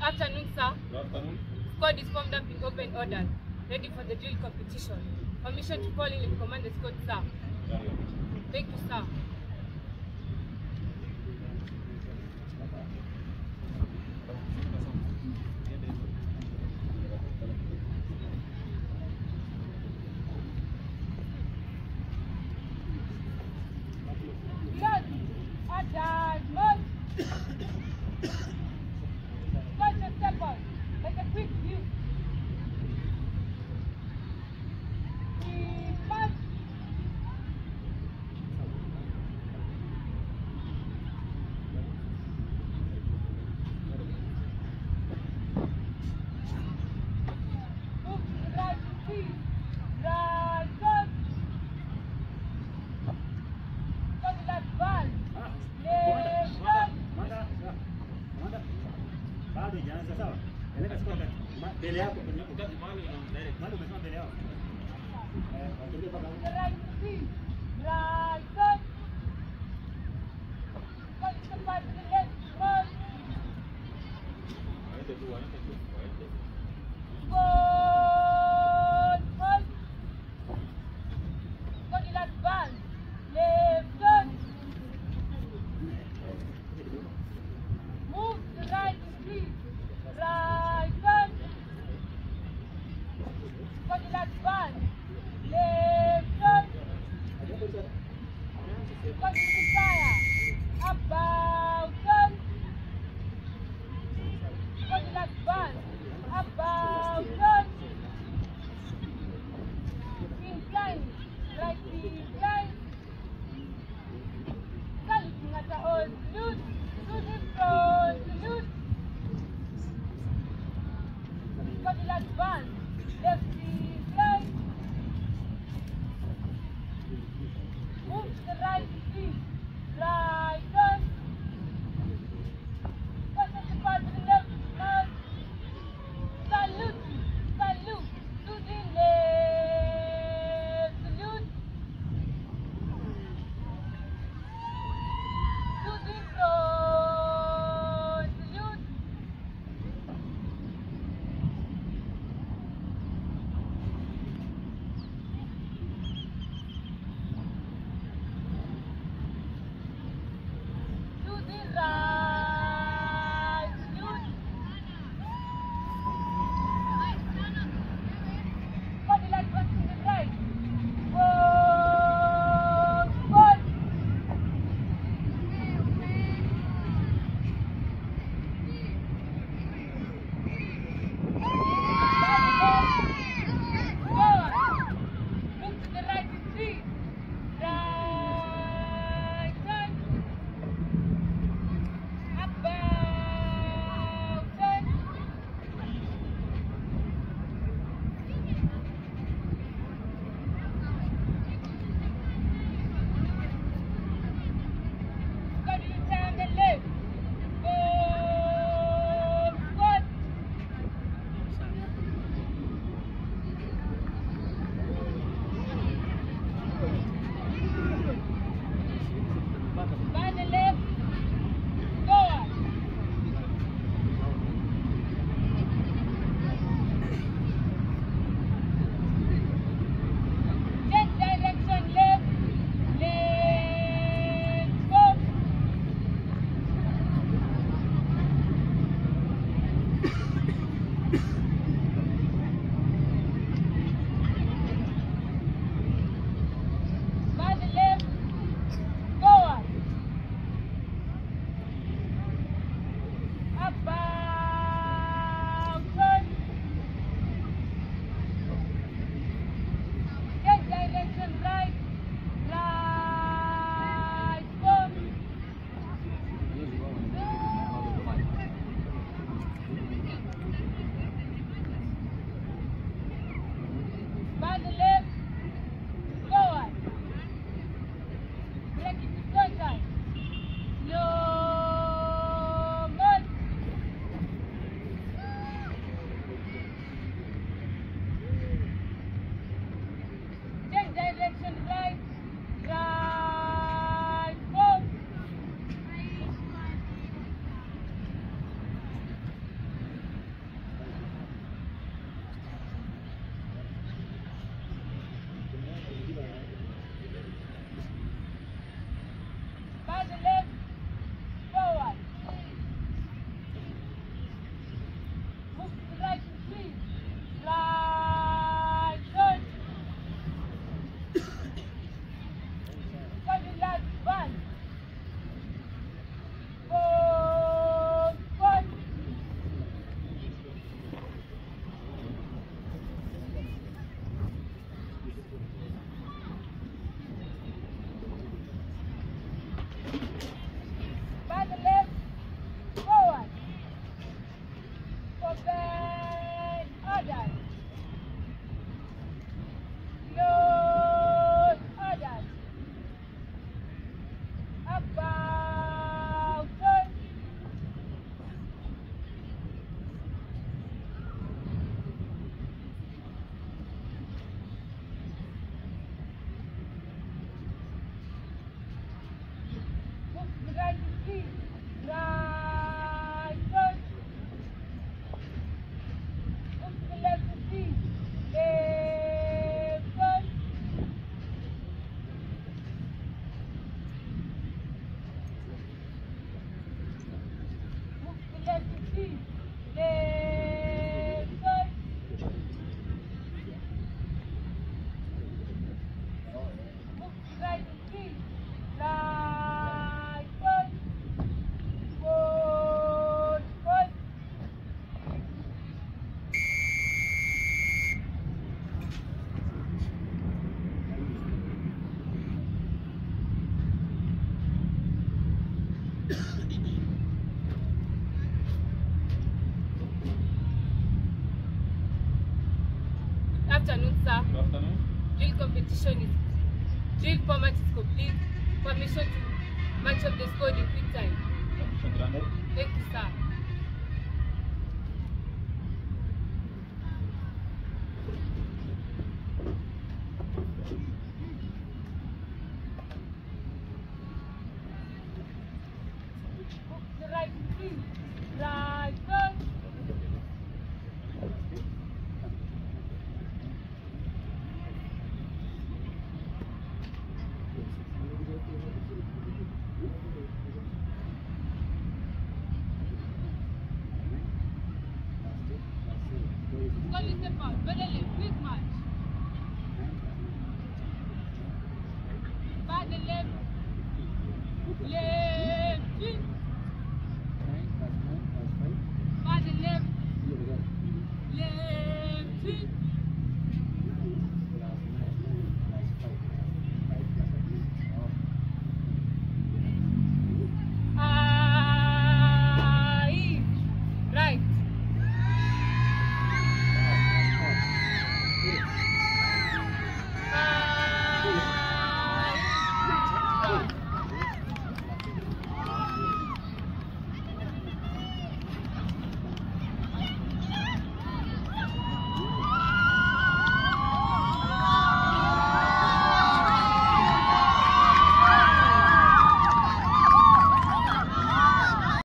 Afternoon, sir. Good afternoon. Squad is formed up in open orders, ready for the drill competition. Permission to call in and command the squad, sir. Thank you, sir. That's fun. Let's go. Afternoon, sir. Good afternoon. Drill competition is drill format is complete. Permission to match up the score in quick time. Permission granted. Thank you, sir. Left,